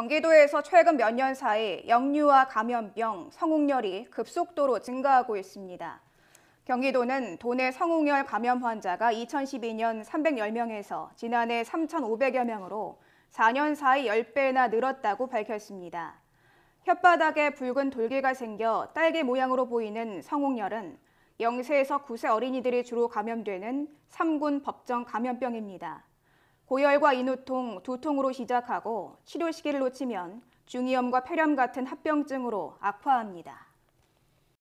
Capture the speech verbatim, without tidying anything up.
경기도에서 최근 몇 년 사이 역류와 감염병, 성홍열이 급속도로 증가하고 있습니다. 경기도는 도내 성홍열 감염 환자가 이천십이 년 삼백십 명에서 지난해 삼천오백여 명으로 사 년 사이 십 배나 늘었다고 밝혔습니다. 혓바닥에 붉은 돌기가 생겨 딸기 모양으로 보이는 성홍열은 영 세에서 구 세 어린이들이 주로 감염되는 삼 군 법정 감염병입니다. 고열과 인후통, 두통으로 시작하고 치료 시기를 놓치면 중이염과 폐렴 같은 합병증으로 악화합니다.